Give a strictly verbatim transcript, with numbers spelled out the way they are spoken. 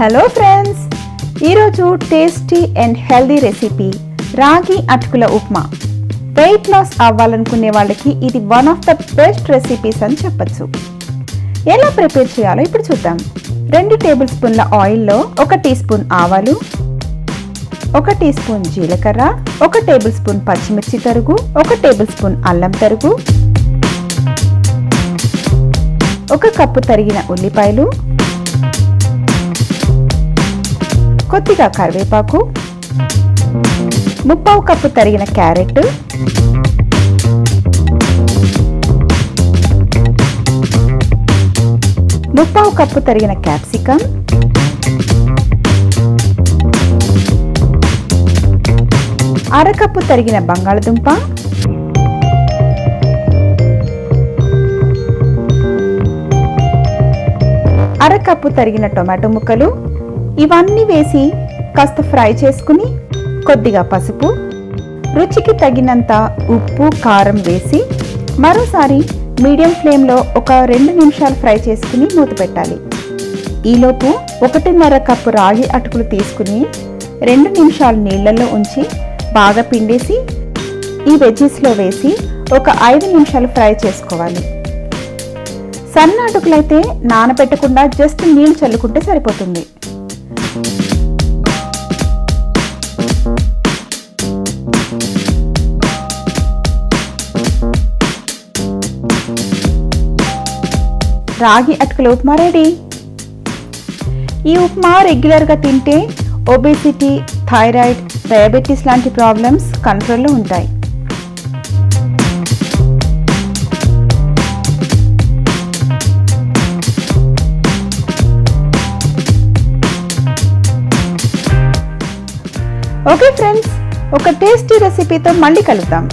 Hello friends! Iroju tasty and healthy recipe Ragi Atukula Upma. Weight loss avvalanukune vallaki idi one of the best recipes ani cheppచ్చు. Ela prepare cheyalo ippudu chuddam. two tablespoon la oil lo one teaspoon avalu, one teaspoon jilakara, one tablespoon pachimirchi targu, one tablespoon alam targu, one cup targina ullipayalu, Kotika Karwe Paku, Mupao Kaputari in a carrot, Mupao Kaputari in a capsicum, Araka Putari in a Bangaladumpa, Araka Putari in a tomato mukalu. ఇవన్నీ వేసి కాస్త fry చేసుకుని కొద్దిగా పసుపు రుచికి తగినంత ఉప్పు కారం వేసి మరోసారి మీడియం ఫ్లేమ్ లో ఒక రెండు నిమిషాలు ఫ్రై చేసుకుని మూత పెట్టాలి. ఈ లోపు ఒకటిన్నర కప్పు రాగి అటుకులు తీసుకుని రెండు నిమిషాలు నీళ్ళల్లో ఉంచి బాగా పిండేసి ఈ వెజీస్ లో వేసి ఒక ఐదు నిమిషాలు ఫ్రై చేసుకోవాలి. సన్న అటుకులైతే నానబెట్టకుండా జస్ట్ నీళ్లు చల్లుకుంటే సరిపోతుంది. రాగి అటుకుల ఉప్మా రెడీ. ఈ ఉప్మా రెగ్యులర్గా తింటే ఒబేసిటీ, థైరాయిడ్, డయాబెటీస్ లాంటి ప్రాబ్లమ్స్ కంట్రోల్లో ఉంటాయి. ఓకే ఫ్రెండ్స్, ఒక టేస్టీ రెసిపీతో మళ్ళీ కలుద్దాం.